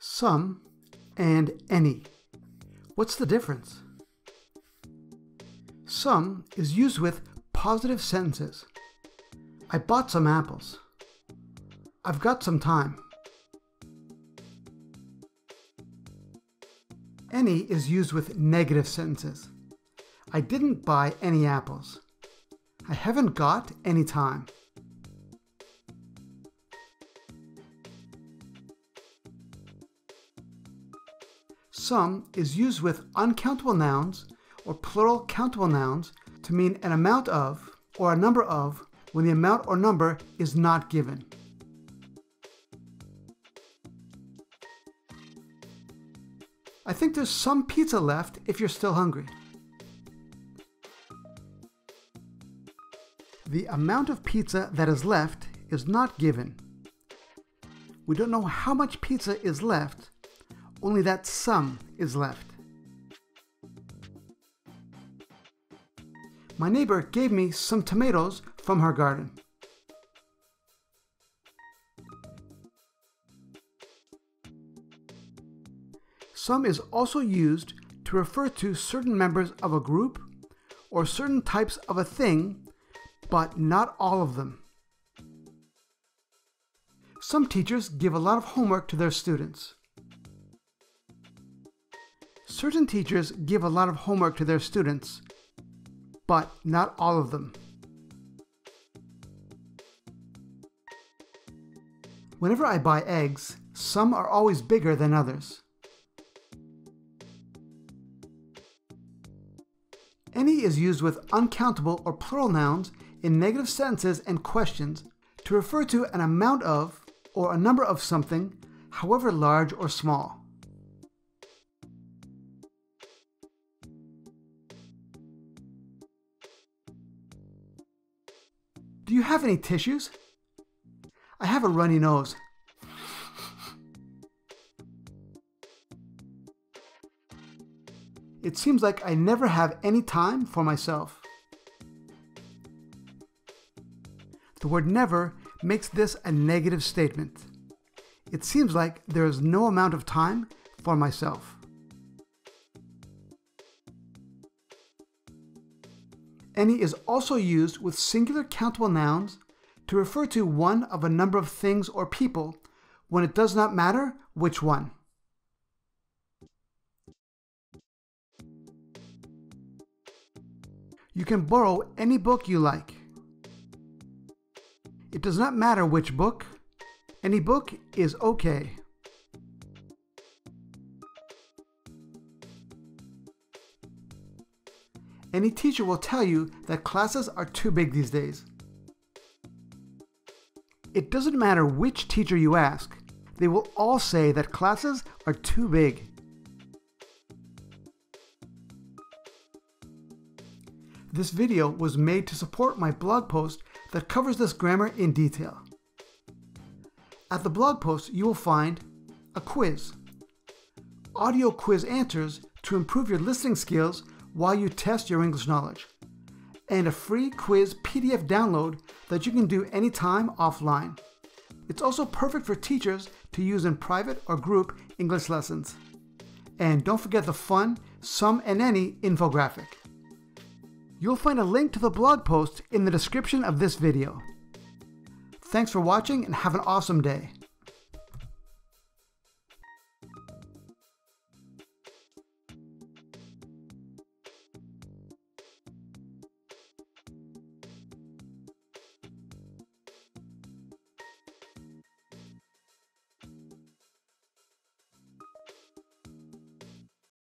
some, and any. What's the difference? Some is used with positive sentences. I bought some apples. I've got some time. Any is used with negative sentences. I didn't buy any apples. I haven't got any time. Some is used with uncountable nouns or plural countable nouns to mean an amount of or a number of when the amount or number is not given. I think there's some pizza left if you're still hungry. The amount of pizza that is left is not given. We don't know how much pizza is left, only that some is left. My neighbor gave me some tomatoes from her garden. Some is also used to refer to certain members of a group or certain types of a thing, but not all of them. Some teachers give a lot of homework to their students. Certain teachers give a lot of homework to their students, but not all of them. Whenever I buy eggs, some are always bigger than others. Any is used with uncountable or plural nouns in negative sentences and questions to refer to an amount of or a number of something, however large or small. Do you have any tissues? I have a runny nose. It seems like I never have any time for myself. The word never makes this a negative statement. It seems like there is no amount of time for myself. Any is also used with singular countable nouns to refer to one of a number of things or people when it does not matter which one. You can borrow any book you like. It does not matter which book. Any book is okay. Any teacher will tell you that classes are too big these days. It doesn't matter which teacher you ask. They will all say that classes are too big. This video was made to support my blog post that covers this grammar in detail. At the blog post, you will find a quiz, audio quiz answers to improve your listening skills while you test your English knowledge, and a free quiz PDF download that you can do anytime offline. It's also perfect for teachers to use in private or group English lessons. And don't forget the fun some and any infographic. You'll find a link to the blog post in the description of this video. Thanks for watching and have an awesome day.